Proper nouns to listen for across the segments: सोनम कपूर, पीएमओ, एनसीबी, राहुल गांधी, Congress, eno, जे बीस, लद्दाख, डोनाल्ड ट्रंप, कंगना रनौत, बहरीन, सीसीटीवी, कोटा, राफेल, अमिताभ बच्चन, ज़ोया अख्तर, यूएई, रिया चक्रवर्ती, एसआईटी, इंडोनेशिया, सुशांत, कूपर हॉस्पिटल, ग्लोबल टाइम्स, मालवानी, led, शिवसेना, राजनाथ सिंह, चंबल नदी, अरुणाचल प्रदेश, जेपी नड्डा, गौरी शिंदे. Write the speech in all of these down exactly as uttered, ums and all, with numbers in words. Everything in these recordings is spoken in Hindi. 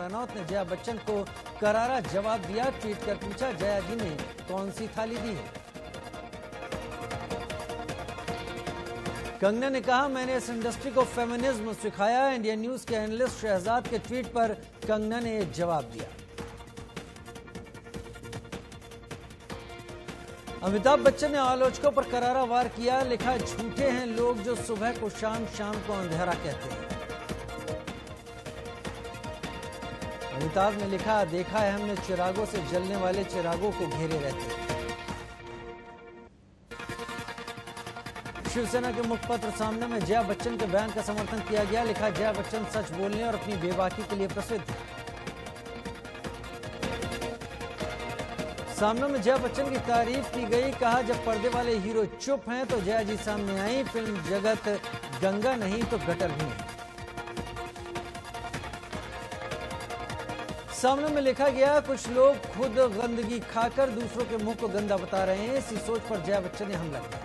रनौत ने जया बच्चन को करारा जवाब दिया। ट्वीट कर पूछा, जया जी ने कौन सी थाली दी है? कंगना ने कहा, मैंने इस इंडस्ट्री को फेमिनिज्म सिखाया। इंडियन न्यूज के एनालिस्ट शहजाद के ट्वीट पर कंगना ने जवाब दिया। अमिताभ बच्चन ने आलोचकों पर करारा वार किया। लिखा, झूठे हैं लोग जो सुबह को शाम, शाम को अंधेरा कहते हैं। अमिताभ ने लिखा, देखा है हमने चिरागों से जलने वाले चिरागों को घेरे रहते हैं। शिवसेना के मुखपत्र सामने में जया बच्चन के बयान का समर्थन किया गया। लिखा, जया बच्चन सच बोलने और अपनी बेबाकी के लिए प्रसिद्ध है। सामने में जया बच्चन की तारीफ की गई। कहा, जब पर्दे वाले हीरो चुप हैं तो जया जी सामने आई। फिल्म जगत गंगा नहीं तो गटर भी नहीं। सामने में लिखा गया, कुछ लोग खुद गंदगी खाकर दूसरों के मुंह को गंदा बता रहे हैं। इसी सोच पर जया बच्चन ने हमला किया।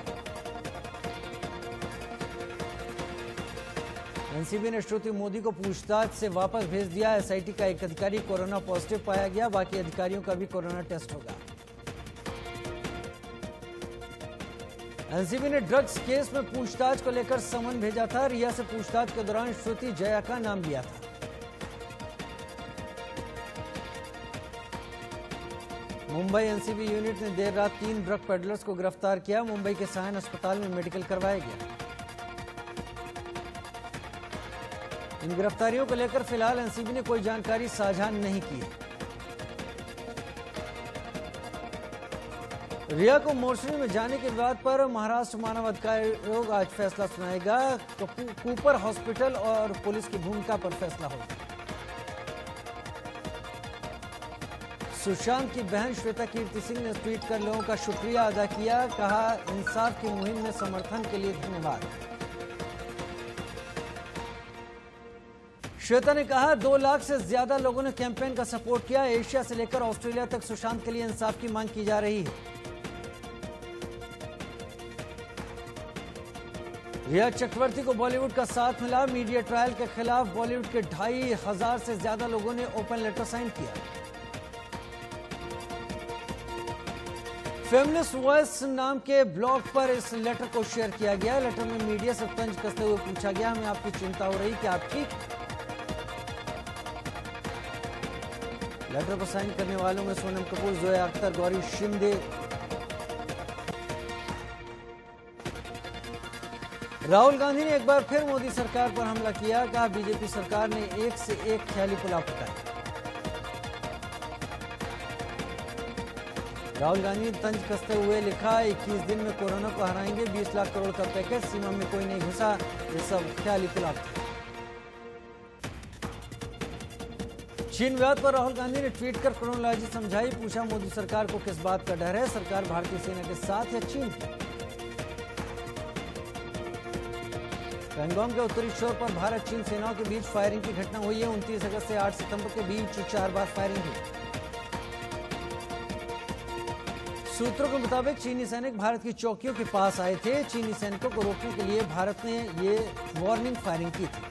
एनसीबी ने श्रुति मोदी को पूछताछ से वापस भेज दिया। एसआईटी का एक अधिकारी कोरोना पॉजिटिव पाया गया। बाकी अधिकारियों का भी कोरोना टेस्ट होगा। एनसीबी ने ड्रग्स केस में पूछताछ को लेकर समन भेजा था। रिया से पूछताछ के दौरान श्रुति जया का नाम लिया था। मुंबई एनसीबी यूनिट ने देर रात तीन ड्रग पेडलर्स को गिरफ्तार किया। मुंबई के सायन अस्पताल में मेडिकल करवाया गया। इन गिरफ्तारियों को लेकर फिलहाल एनसीबी ने कोई जानकारी साझा नहीं की है। रिया को मोर्चरी में जाने के विवाद पर महाराष्ट्र मानवाधिकार आयोग आज फैसला सुनाएगा। कूपर हॉस्पिटल और पुलिस की भूमिका पर फैसला होगा। सुशांत की बहन श्वेता कीर्ति सिंह ने ट्वीट कर लोगों का शुक्रिया अदा किया। कहा, इंसाफ की मुहिम में समर्थन के लिए धन्यवाद। श्वेता ने कहा, दो लाख से ज्यादा लोगों ने कैंपेन का सपोर्ट किया। एशिया से लेकर ऑस्ट्रेलिया तक सुशांत के लिए इंसाफ की मांग की जा रही है। रिया चक्रवर्ती को बॉलीवुड का साथ मिला। मीडिया ट्रायल के खिलाफ बॉलीवुड के ढाई हजार से ज्यादा लोगों ने ओपन लेटर साइन किया। फेमिनिस्ट वॉइस नाम के ब्लॉग पर इस लेटर को शेयर किया गया। लेटर में मीडिया से तंज कसते हुए पूछा गया, हमें आपकी चिंता हो रही, क्या आप ठीक? लेटर पर साइन करने वालों में सोनम कपूर, ज़ोया अख्तर, गौरी शिंदे, राहुल गांधी ने एक बार फिर मोदी सरकार पर हमला किया। कहा, बीजेपी सरकार ने एक से एक ख्याली पुलाव पकाया। राहुल गांधी तंज कसते हुए लिखा, इक्कीस दिन में कोरोना को हराएंगे, बीस लाख करोड़ का पैकेज, सीमा में कोई नहीं घुसा, ये सब ख्याली पुलाव। चीन विवाद पर राहुल गांधी ने ट्वीट कर क्रोनोलॉजी समझाई। पूछा, मोदी सरकार को किस बात का डर है? सरकार भारतीय सेना के साथ या चीन की? पैंगोंग के उत्तरी शोर पर भारत चीन सेनाओं के बीच फायरिंग की घटना हुई है। उनतीस अगस्त से आठ सितंबर के बीच चार बार फायरिंग हुई। सूत्रों के मुताबिक चीनी सैनिक भारत की चौकियों के पास आए थे। चीनी सैनिकों को रोकने के लिए भारत ने ये वार्निंग फायरिंग की थी।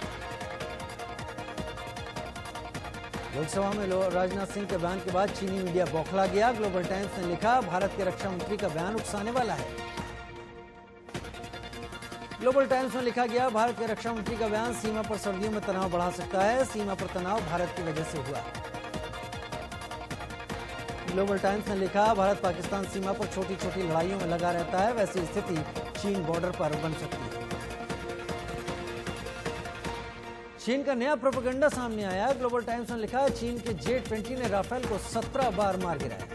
लोकसभा में लो राजनाथ सिंह के बयान के बाद चीनी मीडिया बौखला गया। ग्लोबल टाइम्स ने लिखा, भारत के रक्षा मंत्री का बयान उकसाने वाला है। ग्लोबल टाइम्स में लिखा गया, भारत के रक्षा मंत्री का बयान सीमा पर सर्दियों में तनाव बढ़ा सकता है। सीमा पर तनाव भारत की वजह से हुआ। ग्लोबल टाइम्स ने लिखा, भारत पाकिस्तान सीमा पर छोटी छोटी लड़ाइयों में लगा रहता है। वैसी स्थिति चीन बॉर्डर पर बन सकती है। चीन का नया प्रोपेगेंडा सामने आया। ग्लोबल टाइम्स ने लिखा, चीन के जे बीस ने राफेल को सत्रह बार मार गिराया।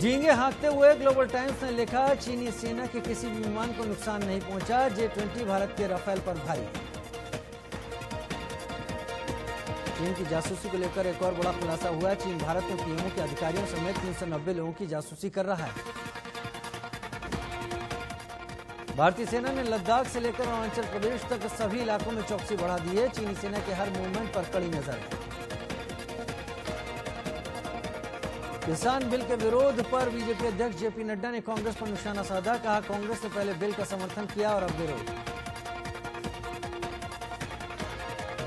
झींगे हाँकते हुए ग्लोबल टाइम्स ने लिखा, चीनी सेना के किसी भी विमान को नुकसान नहीं पहुंचा। जे बीस भारत के राफेल पर भारी। चीन की जासूसी को लेकर एक और बड़ा खुलासा हुआ। चीन भारत में पीएमओ के अधिकारियों समेत तीन सौ नब्बे लोगों की जासूसी कर रहा है। भारतीय सेना ने लद्दाख से लेकर अरुणाचल प्रदेश तक सभी इलाकों में चौकसी बढ़ा दी है। चीनी सेना के हर मूवमेंट पर कड़ी नजर है। किसान बिल के विरोध पर बीजेपी अध्यक्ष जेपी नड्डा ने कांग्रेस पर निशाना साधा। कहा, कांग्रेस ने पहले बिल का समर्थन किया और अब विरोध।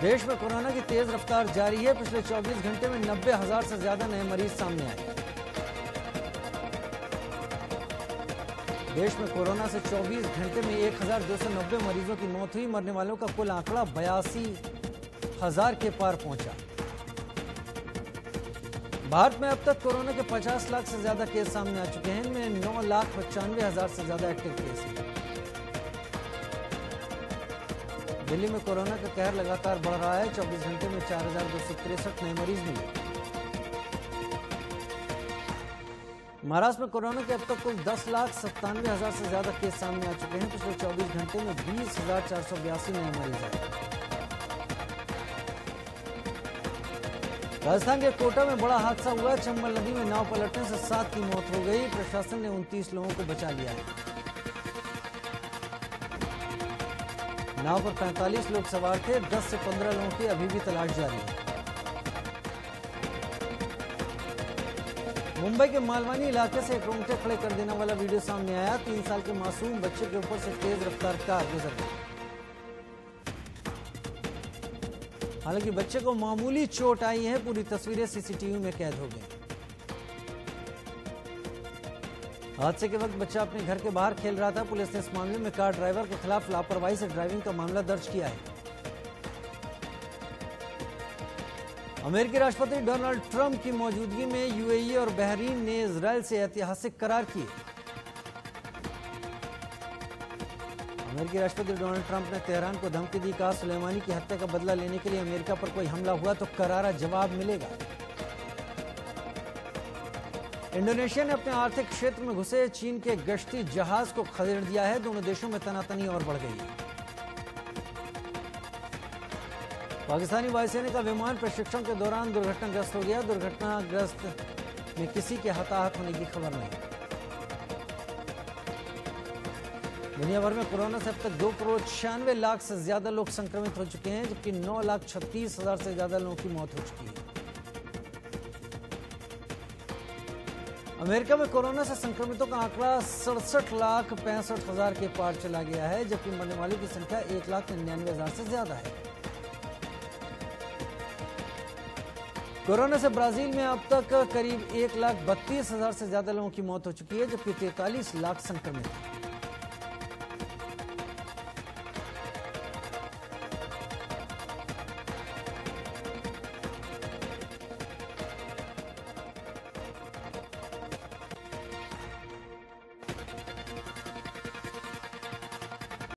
देश में कोरोना की तेज रफ्तार जारी है। पिछले चौबीस घंटे में नब्बे हजार से ज्यादा नए मरीज सामने आए। देश में कोरोना से चौबीस घंटे में एक हजार दो सौ नब्बे मरीजों की मौत हुई। मरने वालों का कुल आंकड़ा बयासी हजार के पार पहुंचा। भारत में अब तक कोरोना के पचास लाख से ज्यादा केस सामने आ चुके हैं। इनमें नौ लाख पचानवे हजार से ज्यादा एक्टिव केस हैं। दिल्ली में कोरोना का कहर लगातार बढ़ रहा है। चौबीस घंटे में चार हजार दो सौ तिरसठ नए मरीज मिले। महाराष्ट्र में कोरोना के अब तक कुल दस लाख सत्तानवे हजार से ज्यादा केस सामने आ चुके हैं। पिछले चौबीस घंटे में बीस हजार चार सौ बयासी नए मरीज आए। राजस्थान के कोटा में बड़ा हादसा हुआ। चंबल नदी में नाव पलटने से सात की मौत हो गई। प्रशासन ने उनतीस लोगों को बचा लिया है। नाव पर पैंतालीस लोग सवार थे। दस से पंद्रह लोगों की अभी भी तलाश जारी है। मुंबई के मालवानी इलाके से एक रोंगटे खड़े कर देने वाला वीडियो सामने आया। तीन साल के मासूम बच्चे के ऊपर से तेज रफ्तार कार गुजर गई। हालांकि बच्चे को मामूली चोट आई है। पूरी तस्वीरें सीसीटीवी में कैद हो गई। हादसे के वक्त बच्चा अपने घर के बाहर खेल रहा था। पुलिस ने इस मामले में कार ड्राइवर के खिलाफ लापरवाही से ड्राइविंग का मामला दर्ज किया है। अमेरिकी राष्ट्रपति डोनाल्ड ट्रंप की मौजूदगी में यूएई और बहरीन ने इजराइल से ऐतिहासिक करार किए। अमेरिकी राष्ट्रपति डोनाल्ड ट्रंप ने तेहरान को धमकी दी। कहा, सुलेमानी की हत्या का बदला लेने के लिए अमेरिका पर कोई हमला हुआ तो करारा जवाब मिलेगा। इंडोनेशिया ने अपने आर्थिक क्षेत्र में घुसे चीन के गश्ती जहाज को खदेड़ दिया है। दोनों देशों में तनातनी और बढ़ गई है। पाकिस्तानी वायुसेना का विमान प्रशिक्षण के दौरान दुर्घटनाग्रस्त हो गया। दुर्घटनाग्रस्त में किसी के हताहत होने की खबर नहीं। दुनिया भर में कोरोना से अब तक दो करोड़ छियानवे लाख से ज्यादा लोग संक्रमित हो चुके हैं, जबकि नौ लाख छत्तीस हजार से ज्यादा लोगों की मौत हो चुकी है। अमेरिका में कोरोना से संक्रमितों का आंकड़ा सड़सठ लाख पैंसठ हजार के पार चला गया है, जबकि मरने वालों की संख्या एक लाख निन्यानवे हजार से ज्यादा है। कोरोना से ब्राजील में अब तक करीब एक लाख बत्तीस हजार से ज्यादा लोगों की मौत हो चुकी है, जबकि तैंतालीस लाख संक्रमित हैं।